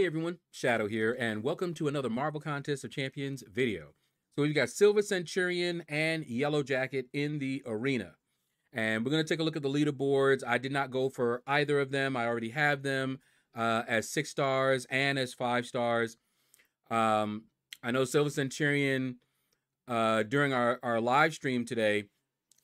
Hey everyone, Shadow here, and welcome to another Marvel Contest of Champions video. So we've got Silver Centurion and Yellow Jacket in the arena. And we're going to take a look at the leaderboards. I did not go for either of them. I already have them as 6 stars and as 5 stars. I know Silver Centurion, during our live stream today,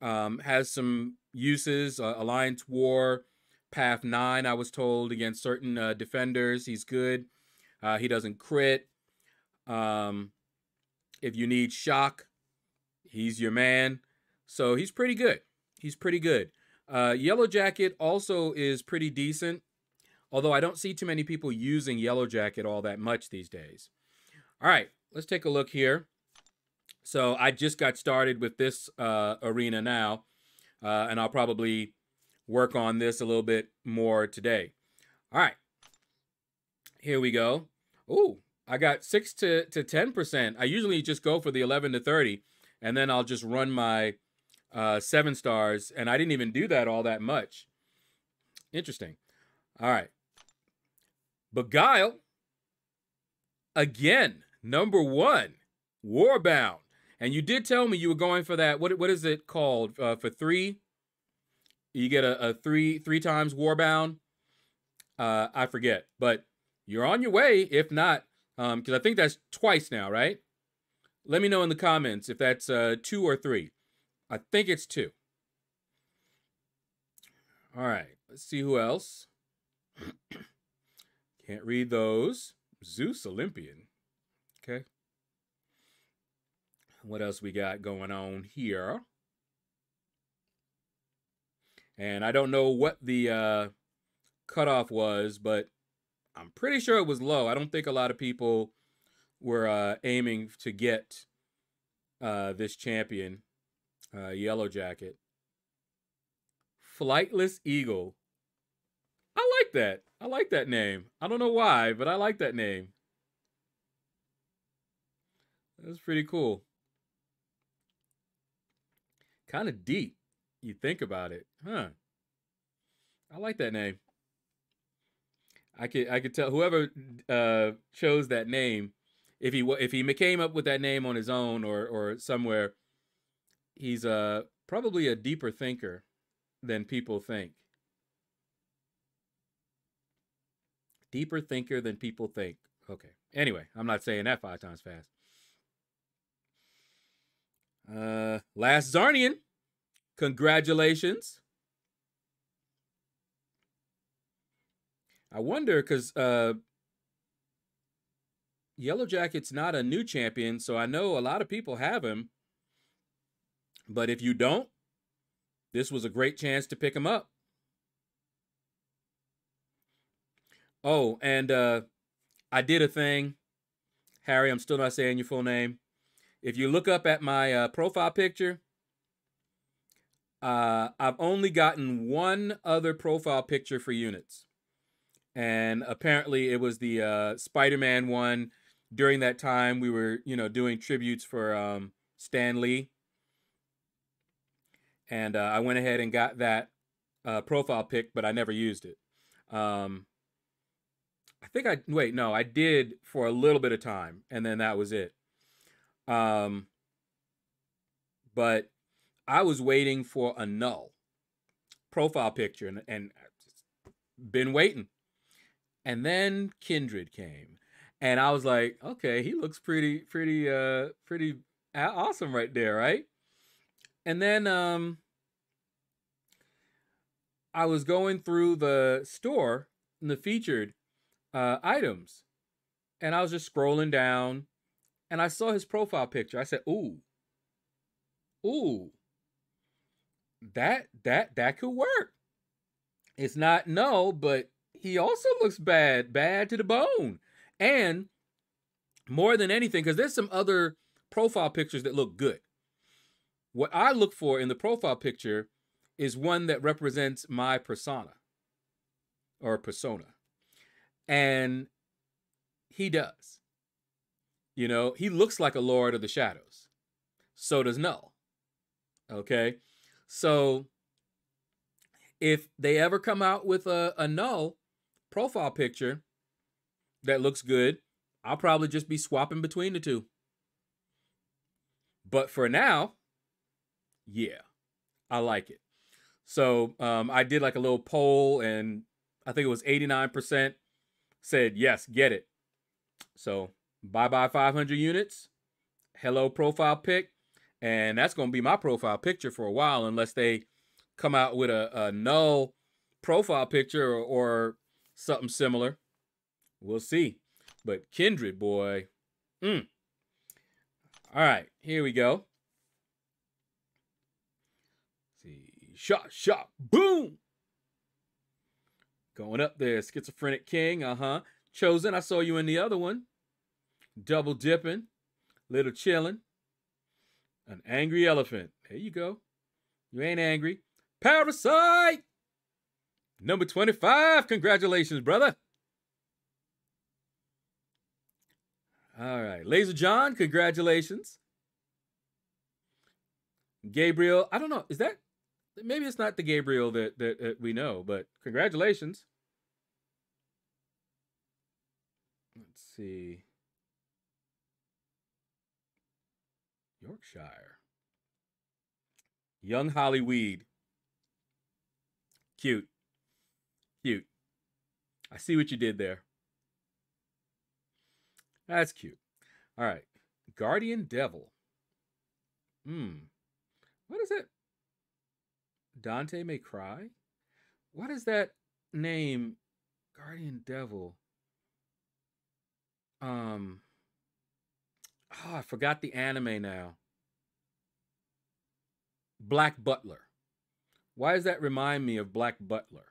has some uses. Alliance War, Path 9, I was told, against certain defenders. He's good. He doesn't crit. If you need shock, he's your man. So he's pretty good. He's pretty good. Yellow Jacket also is pretty decent, although I don't see too many people using Yellow Jacket all that much these days. All right, let's take a look here. So I just got started with this arena now, and I'll probably work on this a little bit more today. All right, here we go. Ooh, I got 6 to 10%. I usually just go for the 11 to 30, and then I'll just run my 7 stars, and I didn't even do that all that much. Interesting. All right. Beguile, again, #1, Warbound. And you did tell me you were going for that, what is it called, for 3? You get a three times Warbound. I forget, but you're on your way. If not, because I think that's twice now, right? Let me know in the comments if that's 2 or 3. I think it's 2. All right, let's see who else. Can't read those. Zeus Olympian. Okay. What else we got going on here? And I don't know what the cutoff was, but I'm pretty sure it was low. I don't think a lot of people were aiming to get this champion, Yellow Jacket. Flightless Eagle. I like that. I like that name. I don't know why, but I like that name. That's pretty cool. Kind of deep. You think about it, huh? I like that name. I could tell whoever chose that name, if he came up with that name on his own or somewhere, he's probably a deeper thinker than people think. Deeper thinker than people think. Okay. Anyway, I'm not saying that 5 times fast. Last Zarnian. Congratulations. I wonder, because Yellow Jacket's not a new champion, so I know a lot of people have him. But if you don't, this was a great chance to pick him up. Oh, and I did a thing. Harry, I'm still not saying your full name. If you look up at my profile picture, I've only gotten 1 other profile picture for units. And apparently it was the Spider-Man one. During that time, we were, you know, doing tributes for Stan Lee. And I went ahead and got that profile pic, but I never used it. I think I did for a little bit of time, and then that was it. But I was waiting for a null profile picture, and been waiting. And then Kindred came, and I was like, okay, he looks pretty awesome right there, right? And then I was going through the store and the featured items, and I was just scrolling down, and I saw his profile picture. I said, ooh. That could work. It's not no, but he also looks bad to the bone. And more than anything, because there's some other profile pictures that look good. What I look for in the profile picture is one that represents my persona. And he does. You know, he looks like a Lord of the Shadows. So does Null. Okay. So if they ever come out with a null profile picture, that looks good, I'll probably just be swapping between the two. But for now, yeah, I like it. So I did like a little poll, and I think it was 89% said, yes, get it. So bye-bye 500 units. Hello profile pic. And that's going to be my profile picture for a while, unless they come out with a null profile picture or something similar. We'll see. But Kindred, boy. All right, here we go. Let's see, shot, shot, boom. Going up there, Schizophrenic King, Chosen, I saw you in the other one. Double dipping, little chilling. An angry elephant. There you go. You ain't angry. Parasite! Number 25. Congratulations, brother. All right. Laser John, congratulations. Gabriel, I don't know. Is that? Maybe it's not the Gabriel that we know, but congratulations. Let's see. Yorkshire. Young Hollyweed. Cute. Cute. I see what you did there. That's cute. All right. Guardian Devil. What is it? Dante May Cry? What is that name? Guardian Devil. Oh, I forgot the anime now. Black Butler. Why does that remind me of Black Butler?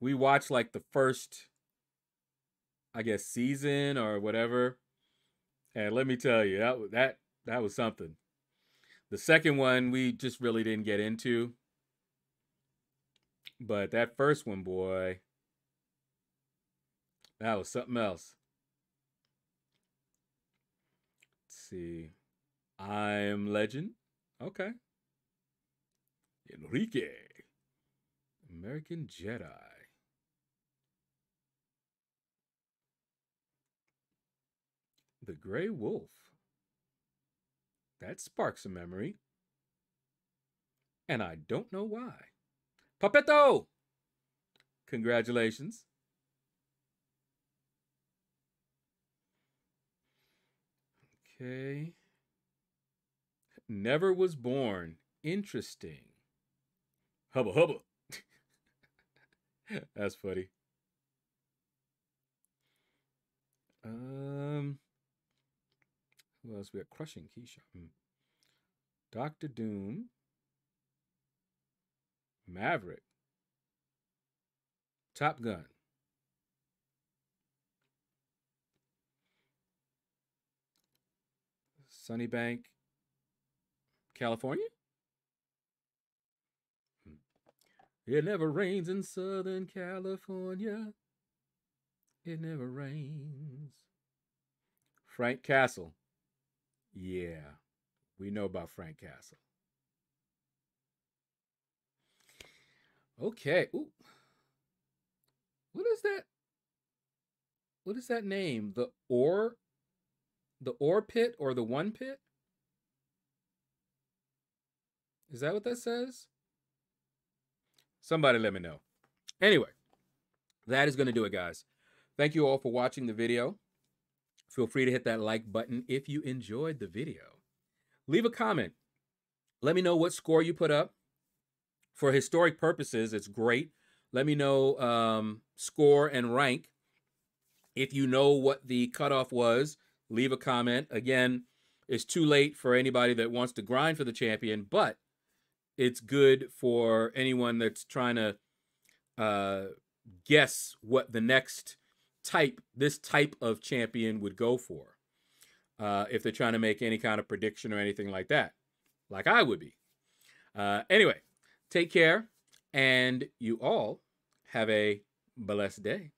We watched like the first, I guess, season or whatever. And let me tell you, that was something. The second one we just really didn't get into. But that first one, boy, that was something else. See, I'm Legend. Okay. Enrique. American Jedi. The Gray Wolf. That sparks a memory. And I don't know why. Papetto! Congratulations. Okay. Never was born. Interesting. Hubba hubba. That's funny. Who else we got? Crushing Keisha. Dr. Doom. Maverick. Top Gun. Sunnybank, California? It never rains in Southern California. It never rains. Frank Castle. Yeah, we know about Frank Castle. Okay. Ooh. What is that? What is that name? The Or? The Ore Pit or the One Pit? Is that what that says? Somebody let me know. Anyway, that is going to do it, guys. Thank you all for watching the video. Feel free to hit that like button if you enjoyed the video. Leave a comment. Let me know what score you put up. For historic purposes, it's great. Let me know score and rank. If you know what the cutoff was, leave a comment. Again, it's too late for anybody that wants to grind for the champion, but it's good for anyone that's trying to guess what the next type, this type of champion would go for. If they're trying to make any kind of prediction or anything like that, like I would be. Anyway, take care, and you all have a blessed day.